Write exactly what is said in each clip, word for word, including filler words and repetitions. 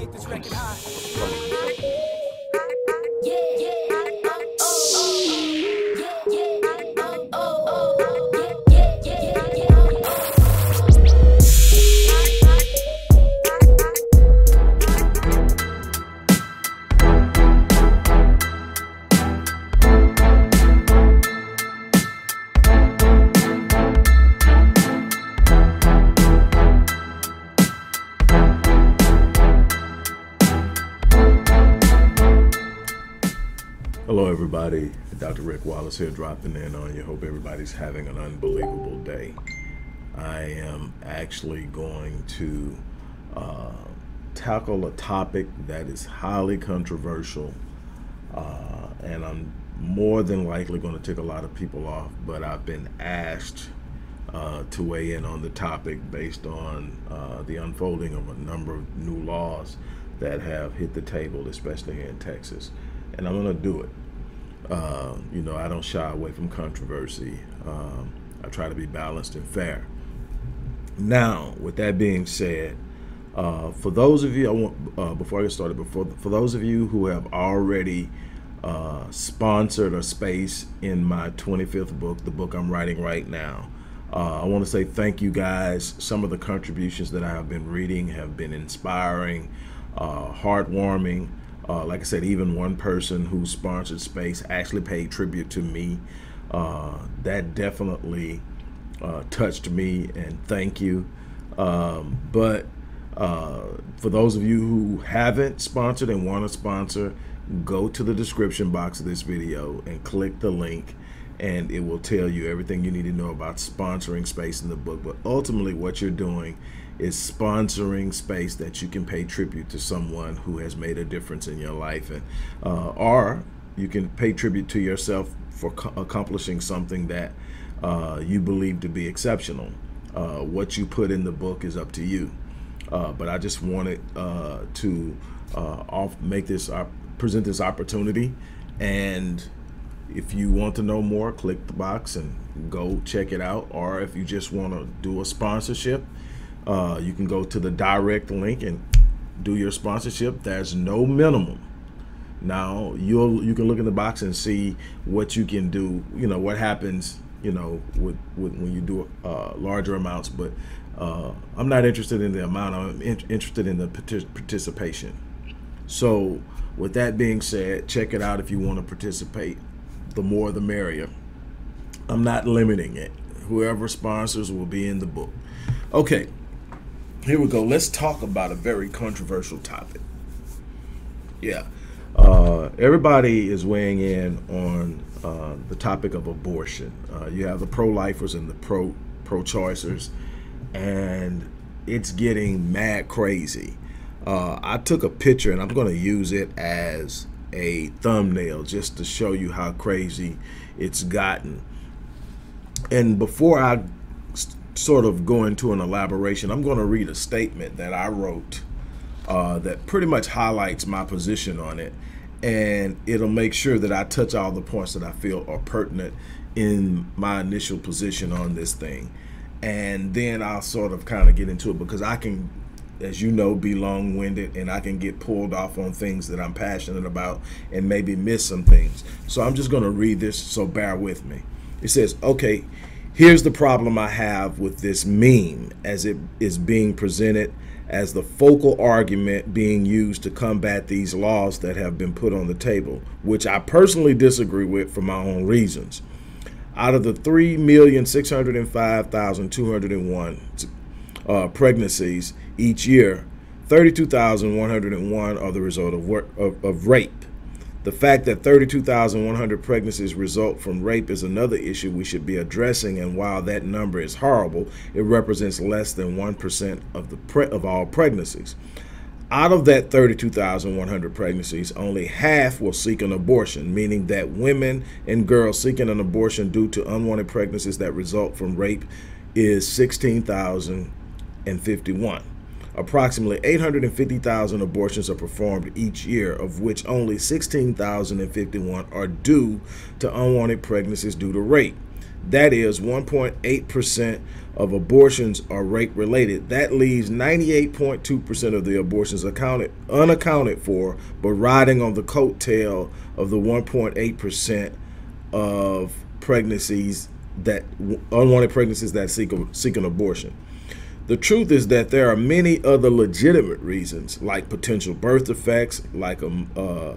make this record high. Hello everybody, Doctor Rick Wallace here, dropping in on you. Hope everybody's having an unbelievable day. I am actually going to uh, tackle a topic that is highly controversial, uh, and I'm more than likely going to tick a lot of people off, but I've been asked uh, to weigh in on the topic based on uh, the unfolding of a number of new laws that have hit the table, especially here in Texas. And I'm going to do it. Uh, you know, I don't shy away from controversy. Um, I try to be balanced and fair. Now, with that being said, uh, for those of you, I want, uh, before I get started, before, for those of you who have already uh, sponsored a space in my twenty-fifth book, the book I'm writing right now, uh, I want to say thank you guys. Some of the contributions that I have been reading have been inspiring, uh, heartwarming. Uh, like I said, even one person who sponsored space actually paid tribute to me. Uh, that definitely uh, touched me, and thank you. Um, but uh, for those of you who haven't sponsored and want to sponsor, go to the description box of this video and click the link, and it will tell you everything you need to know about sponsoring space in the book. But ultimately what you're doing is sponsoring space that you can pay tribute to someone who has made a difference in your life, and uh, or you can pay tribute to yourself for accomplishing something that uh, you believe to be exceptional. Uh, what you put in the book is up to you, uh, but I just wanted uh, to uh, off make this uh, present this opportunity. And if you want to know more, click the box and go check it out. Or if you just want to do a sponsorship, Uh, you can go to the direct link and do your sponsorship. There's no minimum. Now you'll you can look in the box and see what you can do. You know what happens. You know with, with when you do uh, larger amounts. But uh, I'm not interested in the amount. I'm in interested in the partic participation. So with that being said, check it out if you want to participate. The more, the merrier. I'm not limiting it. Whoever sponsors will be in the book. Okay. Here we go. Let's talk about a very controversial topic. Yeah. Uh, everybody is weighing in on uh, the topic of abortion. Uh, you have the pro-lifers and the pro pro-choicers, and it's getting mad crazy. Uh, I took a picture, and I'm going to use it as a thumbnail just to show you how crazy it's gotten. And before I sort of go into an elaboration, I'm going to read a statement that I wrote uh, that pretty much highlights my position on it, and it'll make sure that I touch all the points that I feel are pertinent in my initial position on this thing. And then I'll sort of kind of get into it, because I can, as you know, be long-winded, and I can get pulled off on things that I'm passionate about and maybe miss some things. So I'm just going to read this, so bear with me. It says, okay, here's the problem I have with this meme as it is being presented as the focal argument being used to combat these laws that have been put on the table, which I personally disagree with for my own reasons. Out of the three million six hundred five thousand two hundred one uh, pregnancies each year, thirty-two thousand one hundred one are the result of, work, of, of rape. The fact that thirty-two thousand one hundred pregnancies result from rape is another issue we should be addressing, and while that number is horrible, it represents less than one percent of the pre of all pregnancies. Out of that thirty-two thousand one hundred pregnancies, only half will seek an abortion, meaning that women and girls seeking an abortion due to unwanted pregnancies that result from rape is sixteen thousand fifty-one. Approximately eight hundred fifty thousand abortions are performed each year, of which only sixteen thousand fifty-one are due to unwanted pregnancies due to rape. That is one point eight percent of abortions are rape related. That leaves ninety-eight point two percent of the abortions accounted, unaccounted for, but riding on the coattail of the one point eight percent of pregnancies that unwanted pregnancies that seek, seek an abortion. The truth is that there are many other legitimate reasons, like potential birth defects, like a uh,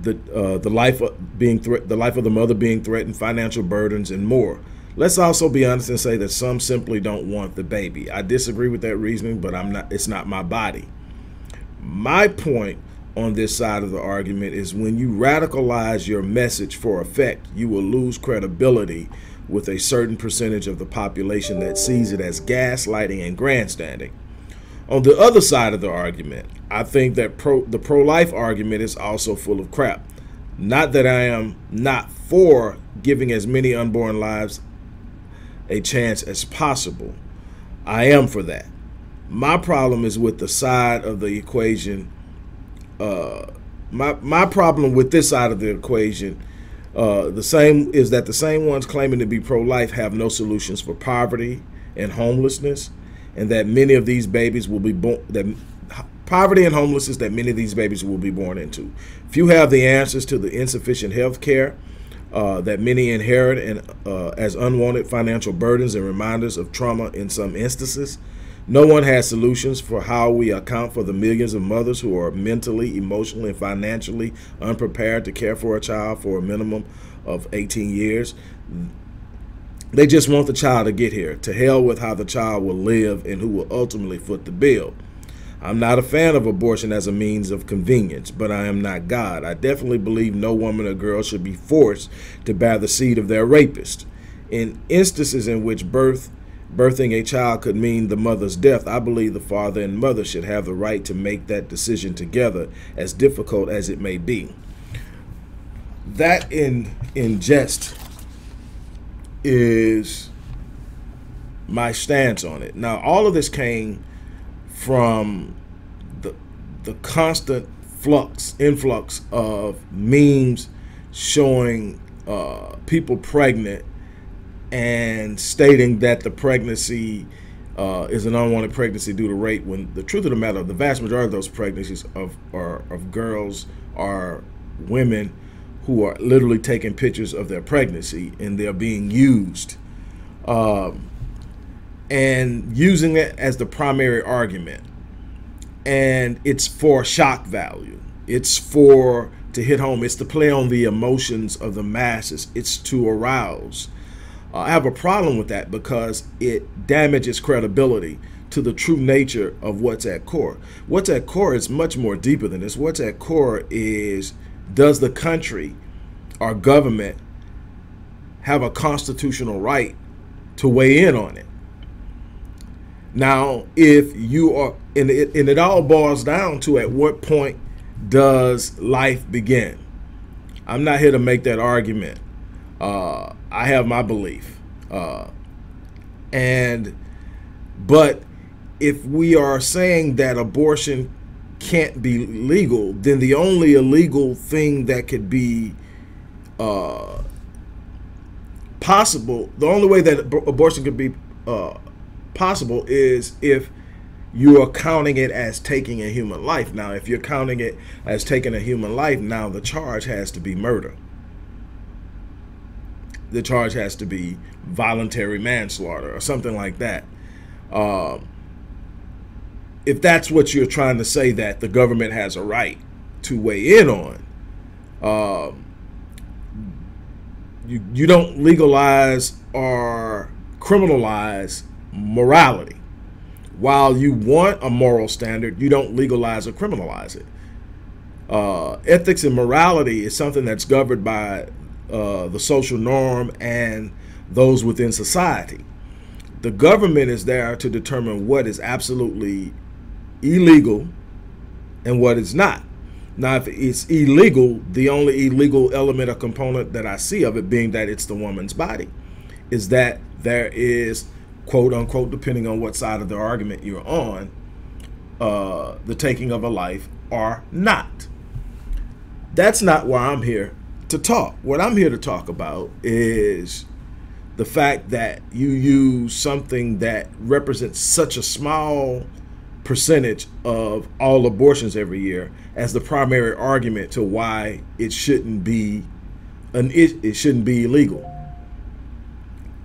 the uh, the life of being the life of the mother being threatened, financial burdens, and more. Let's also be honest and say that some simply don't want the baby. I disagree with that reasoning, but I'm not. It's not my body. My point on this side of the argument is when you radicalize your message for effect, you will lose credibility with a certain percentage of the population that sees it as gaslighting and grandstanding. On the other side of the argument, I think that pro, the pro-life argument is also full of crap. Not that I am not for giving as many unborn lives a chance as possible. I am for that. My problem is with the side of the equation. Uh, my, my problem with this side of the equation uh, the same is that the same ones claiming to be pro-life have no solutions for poverty and homelessness, and that many of these babies will be born, that poverty and homelessness that many of these babies will be born into. If you have the answers to the insufficient health care uh, that many inherit and uh, as unwanted financial burdens and reminders of trauma in some instances, no one has solutions for how we account for the millions of mothers who are mentally, emotionally, and financially unprepared to care for a child for a minimum of eighteen years. They just want the child to get here. To hell with how the child will live and who will ultimately foot the bill. I'm not a fan of abortion as a means of convenience, but I am not God. I definitely believe no woman or girl should be forced to bear the seed of their rapist. In instances in which birth, birthing a child could mean the mother's death, I believe the father and mother should have the right to make that decision together, as difficult as it may be. That in, in jest is my stance on it. Now, all of this came from the the constant flux influx of memes showing uh, people pregnant and stating that the pregnancy uh, is an unwanted pregnancy due to rape, when the truth of the matter, the vast majority of those pregnancies of are of girls are women who are literally taking pictures of their pregnancy and they're being used. Um, and using it as the primary argument. And it's for shock value. It's for to hit home. It's to play on the emotions of the masses. It's to arouse. Uh, I have a problem with that because it damages credibility to the true nature of what's at core. What's at core is much more deeper than this. What's at core is, does the country, our government, have a constitutional right to weigh in on it? Now, if you are, and it, and it all boils down to at what point does life begin? I'm not here to make that argument. Uh, I have my belief. Uh, and, but if we are saying that abortion can't be legal, then the only illegal thing that could be uh, possible, the only way that ab- abortion could be uh, possible is if you are counting it as taking a human life. Now, if you're counting it as taking a human life, now the charge has to be murder. The charge has to be voluntary manslaughter or something like that. Uh, if that's what you're trying to say, that the government has a right to weigh in on, uh, you, you don't legalize or criminalize morality. While you want a moral standard, you don't legalize or criminalize it. Uh, ethics and morality is something that's governed by uh, the social norm and those within society. The government is there to determine what is absolutely illegal and what is not. Now, if it's illegal, the only illegal element or component that I see of it being that it's the woman's body, is that there is, quote unquote, depending on what side of the argument you're on, uh, the taking of a life or not. That's not why I'm here to talk. What I'm here to talk about is the fact that you use something that represents such a small percentage of all abortions every year as the primary argument to why it shouldn't be an it, it shouldn't be illegal.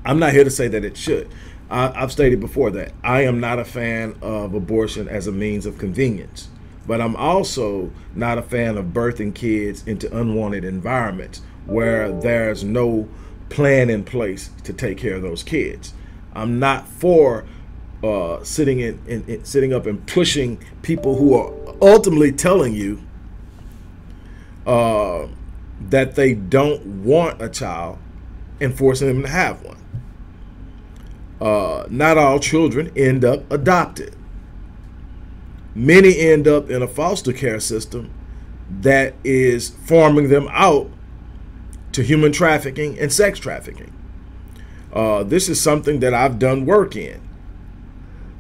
I'm not here to say that it should. I, I've stated before that I am not a fan of abortion as a means of convenience, but I'm also not a fan of birthing kids into unwanted environments where there's no plan in place to take care of those kids. I'm not for uh, sitting in, in, in sitting up and pushing people who are ultimately telling you uh, that they don't want a child and forcing them to have one. Uh, not all children end up adopted. Many end up in a foster care system that is farming them out to human trafficking and sex trafficking. Uh, this is something that I've done work in.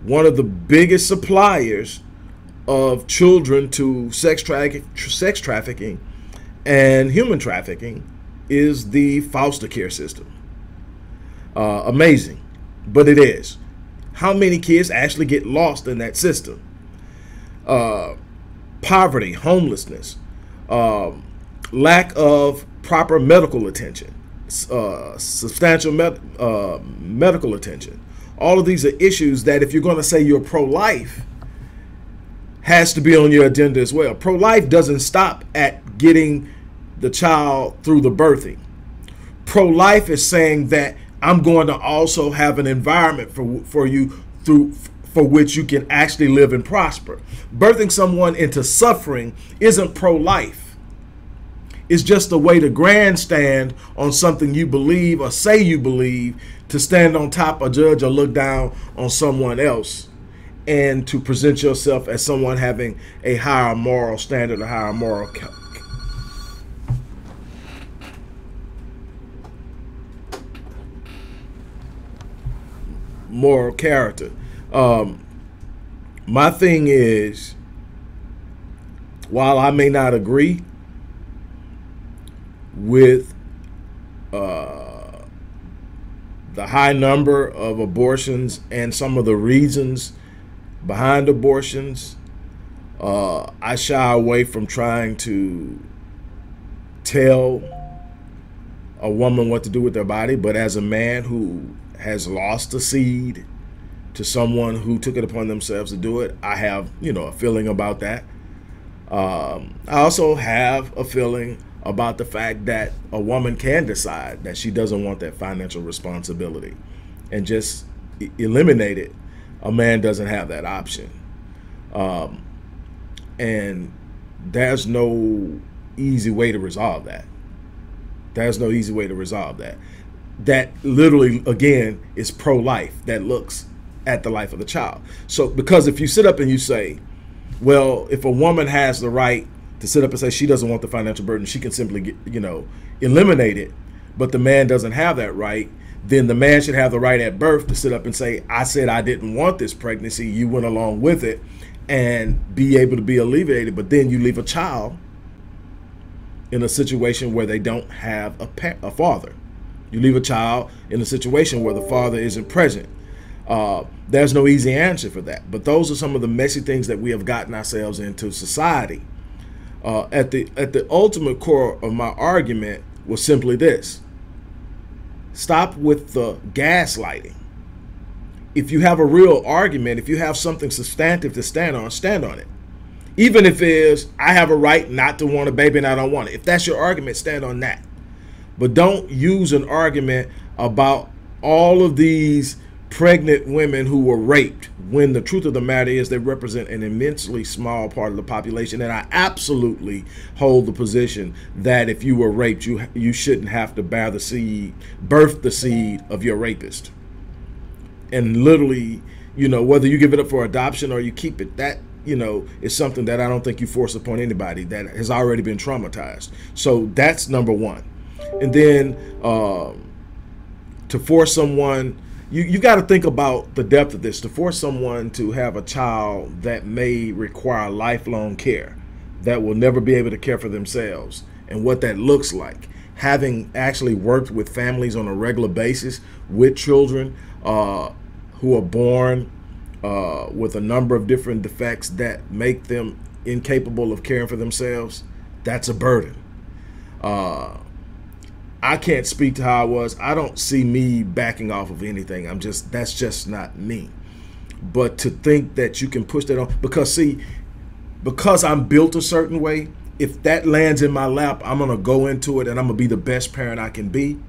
One of the biggest suppliers of children to sex, tra sex trafficking and human trafficking is the foster care system. Uh, amazing, but it is. How many kids actually get lost in that system? Uh, poverty, homelessness, um, lack of proper medical attention, uh, substantial med uh, medical attention. All of these are issues that if you're going to say you're pro-life, has to be on your agenda as well. Pro-life doesn't stop at getting the child through the birthing. Pro-life is saying that I'm going to also have an environment for, for you through for which you can actually live and prosper. Birthing someone into suffering isn't pro-life. It's just a way to grandstand on something you believe or say you believe, to stand on top or judge or look down on someone else and to present yourself as someone having a higher moral standard or higher moral moral character. Um, my thing is, while I may not agree with uh, the high number of abortions and some of the reasons behind abortions, uh, I shy away from trying to tell a woman what to do with their body. But as a man who has lost a seed to someone who took it upon themselves to do it, I have, you know, a feeling about that. Um, I also have a feeling about the fact that a woman can decide that she doesn't want that financial responsibility and just eliminate it. A man doesn't have that option. Um, and there's no easy way to resolve that. There's no easy way to resolve that. That literally, again, is pro-life that looks at the life of the child. So, because if you sit up and you say, well, if a woman has the right to sit up and say she doesn't want the financial burden, she can simply get, you know, eliminate it, but the man doesn't have that right, then the man should have the right at birth to sit up and say, I said I didn't want this pregnancy, you went along with it, and be able to be alleviated. But then you leave a child in a situation where they don't have a, pa a father. You leave a child in a situation where the father isn't present. Uh, there's no easy answer for that, but those are some of the messy things that we have gotten ourselves into society. Uh, at the at the ultimate core of my argument was simply this: stop with the gaslighting. If you have a real argument, if you have something substantive to stand on, stand on it. Even if it is, I have a right not to want a baby and I don't want it. If that's your argument, stand on that. But don't use an argument about all of these pregnant women who were raped, when the truth of the matter is they represent an immensely small part of the population. And I absolutely hold the position that if you were raped, you you shouldn't have to bear the seed, birth the seed of your rapist. And literally, you know, whether you give it up for adoption or you keep it, that, you know, is something that I don't think you force upon anybody that has already been traumatized. So that's number one. And then uh, to force someone, You, you got to think about the depth of this. To force someone to have a child that may require lifelong care, that will never be able to care for themselves, and what that looks like, having actually worked with families on a regular basis with children uh, who are born uh, with a number of different defects that make them incapable of caring for themselves, that's a burden. Uh, I can't speak to how I was. I don't see me backing off of anything. I'm just, that's just not me. But to think that you can push that on, because see, because I'm built a certain way, if that lands in my lap, I'm going to go into it and I'm going to be the best parent I can be.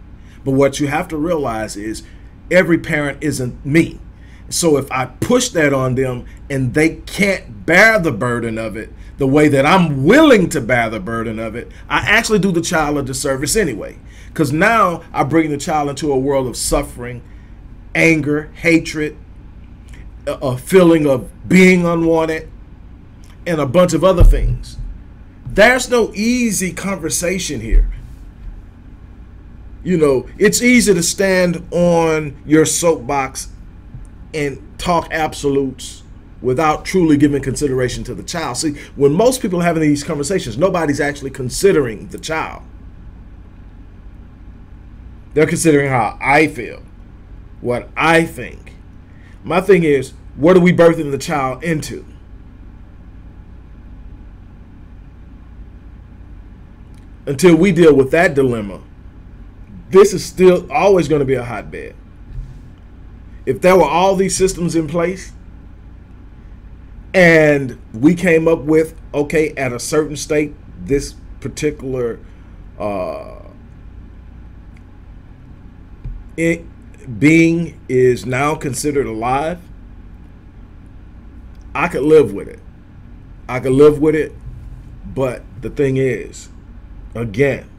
But what you have to realize is every parent isn't me. So if I push that on them and they can't bear the burden of it the way that I'm willing to bear the burden of it, I actually do the child a disservice anyway. Because now I bring the child into a world of suffering, anger, hatred, a feeling of being unwanted, and a bunch of other things. There's no easy conversation here. You know, it's easy to stand on your soapbox and talk absolutes without truly giving consideration to the child. See, when most people are having these conversations, nobody's actually considering the child. They're considering how I feel, what I think. My thing is, what are we birthing the child into? Until we deal with that dilemma, this is still always going to be a hotbed. If there were all these systems in place and we came up with, okay, at a certain state, this particular uh, it, being is now considered alive, I could live with it. I could live with it, but the thing is, again,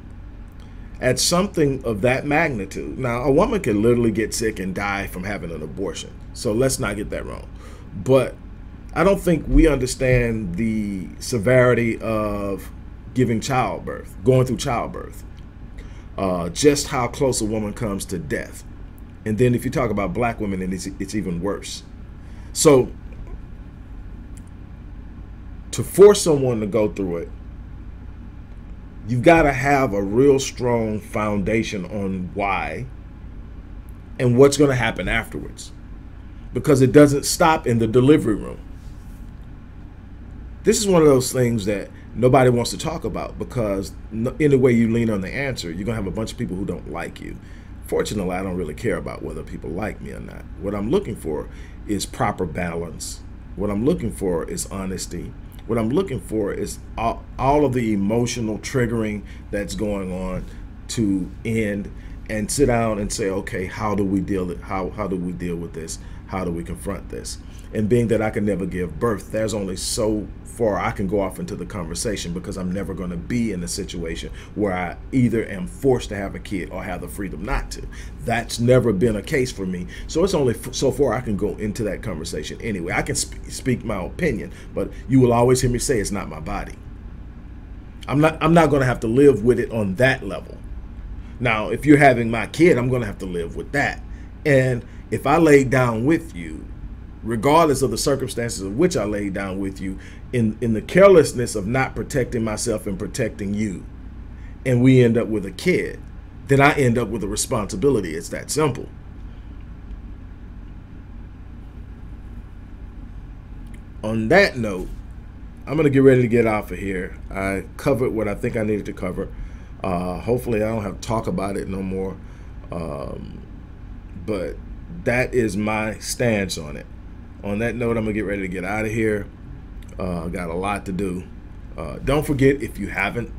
at something of that magnitude. Now, a woman can literally get sick and die from having an abortion. So let's not get that wrong. But I don't think we understand the severity of giving childbirth, going through childbirth, uh, just how close a woman comes to death. And then if you talk about black women, and it's, it's even worse. So to force someone to go through it, you've got to have a real strong foundation on why and what's going to happen afterwards, because it doesn't stop in the delivery room. This is one of those things that nobody wants to talk about, because any way you lean on the answer, you're going to have a bunch of people who don't like you. Fortunately, I don't really care about whether people like me or not. What I'm looking for is proper balance. What I'm looking for is honesty. What I'm looking for is all, all of the emotional triggering that's going on to end, and sit down and say, okay, how do we deal with, how, how do we deal with this? How do we confront this? And being that I can never give birth, there's only so far I can go off into the conversation, because I'm never going to be in a situation where I either am forced to have a kid or have the freedom not to. That's never been a case for me. So it's only so far I can go into that conversation anyway. I can sp speak my opinion, but you will always hear me say it's not my body. I'm not, I'm not going to have to live with it on that level. Now, if you're having my kid, I'm going to have to live with that. And if I lay down with you, regardless of the circumstances of which I laid down with you, in, in the carelessness of not protecting myself and protecting you, and we end up with a kid, then I end up with a responsibility. It's that simple. On that note, I'm going to get ready to get off of here. I covered what I think I needed to cover. Uh, hopefully I don't have to talk about it no more. Um, but that is my stance on it. On that note, I'm going to get ready to get out of here. Uh, got a lot to do. Uh, don't forget, if you haven't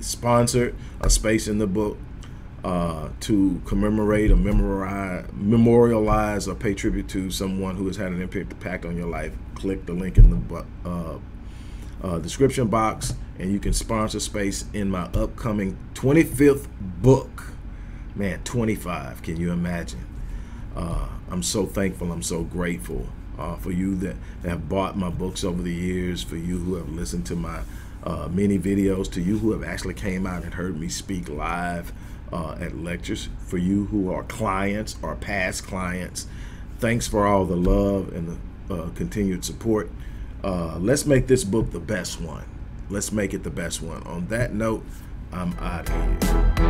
sponsored a space in the book uh, to commemorate or memorize, memorialize or pay tribute to someone who has had an impact on your life, click the link in the uh, uh, description box, and you can sponsor space in my upcoming twenty-fifth book. Man, twenty-five, can you imagine? Uh, I'm so thankful, I'm so grateful uh, for you that, that have bought my books over the years, for you who have listened to my uh, many videos, to you who have actually came out and heard me speak live uh, at lectures, for you who are clients or past clients. Thanks for all the love and the uh, continued support. Uh, let's make this book the best one. Let's make it the best one. On that note, I'm out of here.